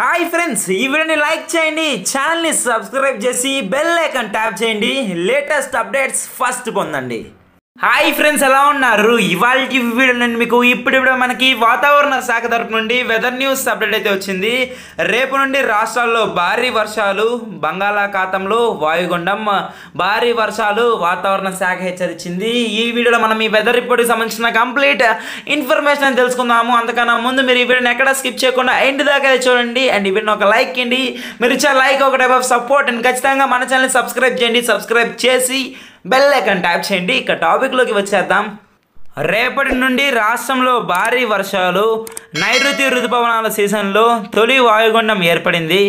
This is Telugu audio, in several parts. Hi friends, ee video like cheyandi, channel ni subscribe chesi bell icon tap cheyandi, latest updates first pondandi. Hi friends, ela unnaru ivalti video nenu meeku ippudu manaki vaatavarana shaakha tarapu nundi weather news update aithe vachindi. Repu nundi rashtrallo bhari varshalu, bangala khatamlo vayugondam bhari varshalu vaatavarana shaakha hecharichindi. Ee video lo manam ee weather report ki sambandhinchina complete information telusukundaamu. Antakana mundu meer ee video ni ekkada skip cheyakunda end daaka chudandi and even oka like indi. Meer ichcha like oka type of support and kachithanga mana channel ni subscribe cheyandi. Subscribe chesi bell icon tap చేయండి. ఇక టాపిక్ లోకి వచ్చేద్దాం. రేపటి నుండి రాష్ట్రంలో భారీ వర్షాలు, నైరుతి రుతుపవనాల సీజన్లో తొలి వాయుగుండం ఏర్పడింది.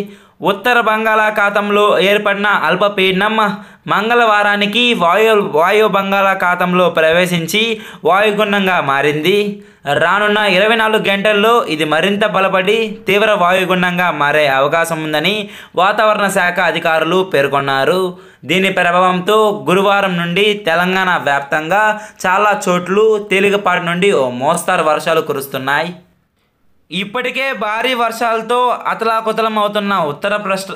ఉత్తర బంగాళాఖాతంలో ఏర్పడిన అల్పపీడనం మంగళవారానికి వాయు బంగాళాఖాతంలో ప్రవేశించి వాయుగుండంగా మారింది. రానున్న 24 గంటల్లో ఇది మరింత బలపడి తీవ్ర వాయుగుండంగా మారే అవకాశం ఉందని వాతావరణ శాఖ అధికారులు పేర్కొన్నారు. దీని ప్రభావంతో గురువారం నుండి తెలంగాణ వ్యాప్తంగా చాలా చోట్లు తేలికపాటి నుండి ఓ మోస్తరు వర్షాలు కురుస్తున్నాయి. ఇప్పటికే భారీ వర్షాలతో అతలాకుతలం అవుతున్న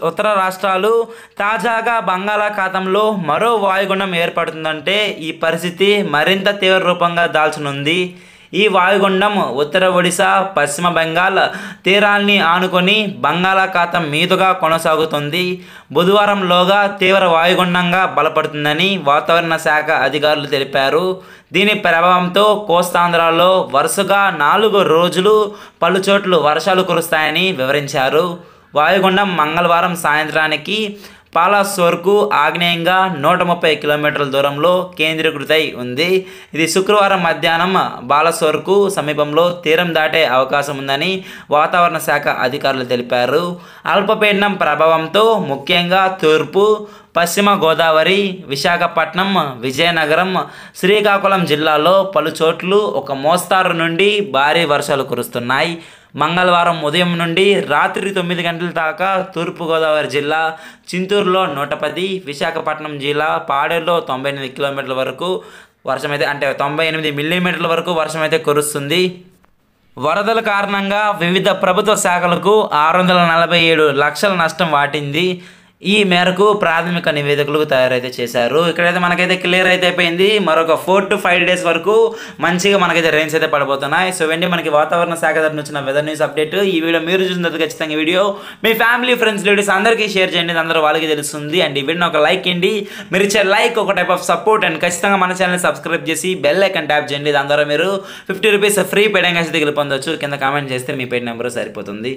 ఉత్తర రాష్ట్రాలు తాజాగా బంగాళాఖాతంలో మరో వాయుగుండం ఏర్పడుతుందంటే ఈ పరిస్థితి మరింత తీవ్ర రూపంగా దాల్చనుంది. ఈ వాయుగుండం ఉత్తర ఒడిశా, పశ్చిమ బెంగాల్ తీరాల్ని ఆనుకొని బంగాళాఖాతం మీదుగా కొనసాగుతుంది. బుధవారంలోగా తీవ్ర వాయుగుండంగా బలపడుతుందని వాతావరణ శాఖ అధికారులు తెలిపారు. దీని ప్రభావంతో కోస్తాంధ్రాలో వరుసగా 4 రోజులు పలుచోట్లు వర్షాలు కురుస్తాయని వివరించారు. వాయుగుండం మంగళవారం సాయంత్రానికి పాలసోర్కు ఆగ్నేయంగా 130 కిలోమీటర్ల దూరంలో కేంద్రీకృతై ఉంది. ఇది శుక్రవారం మధ్యాహ్నం బాలసోర్కు సమీపంలో తీరం దాటే అవకాశం ఉందని వాతావరణ శాఖ అధికారులు తెలిపారు. అల్పపీడనం ప్రభావంతో ముఖ్యంగా తూర్పు, పశ్చిమ గోదావరి, విశాఖపట్నం, విజయనగరం, శ్రీకాకుళం జిల్లాల్లో పలుచోట్లు ఒక మోస్తారు నుండి భారీ వర్షాలు కురుస్తున్నాయి. మంగళవారం ఉదయం నుండి రాత్రి 9 గంటల దాకా తూర్పుగోదావరి జిల్లా చింతూరులో 110, విశాఖపట్నం జిల్లా పాడేరులో 98 కిలోమీటర్ల వరకు వర్షం అయితే 98 మిల్లీమీటర్ల వరకు వర్షం అయితే కురుస్తుంది. వరదల కారణంగా వివిధ ప్రభుత్వ శాఖలకు 647 లక్షల నష్టం వాటింది. ఈ మేరకు ప్రాథమిక నివేదికలు తయారైతే చేశారు. ఇక్కడైతే మనకైతే క్లియర్ అయితే అయిపోయింది. మరొక 4 to 5 డేస్ వరకు మంచిగా మనకైతే రైన్స్ అయితే పడబోతున్నాయి. సో వెండి మనకి వాతావరణ శాఖ తరఫున వచ్చిన వెదర్ న్యూస్ అప్డేట్. ఈ వీడియో మీరు చూసినందుకు ఖచ్చితంగా వీడియో మీ ఫ్యామిలీ, ఫ్రెండ్స్, రిలేటివ్స్ అందరికీ షేర్ చేయండి. అందరూ వాళ్ళకి తెలుస్తుంది. అండ్ ఈ వీడియోని ఒక లైక్ చేయండి. మీరు ఇచ్చే లైక్ ఒక టైప్ ఆఫ్ సపోర్ట్ అండ్ ఖచ్చితంగా మన ఛానల్ని సబ్స్క్రైబ్ చేసి బెల్ ఐకాన్ ట్యాప్ చేయండి. దాని ద్వారా మీరు ₹50 ఫ్రీ పెయిడ్ ఎంగేజ్ దగ్గర పొందొచ్చు. కింద కామెంట్ చేస్తే మీ పెయిడ్ నెంబర్ సరిపోతుంది.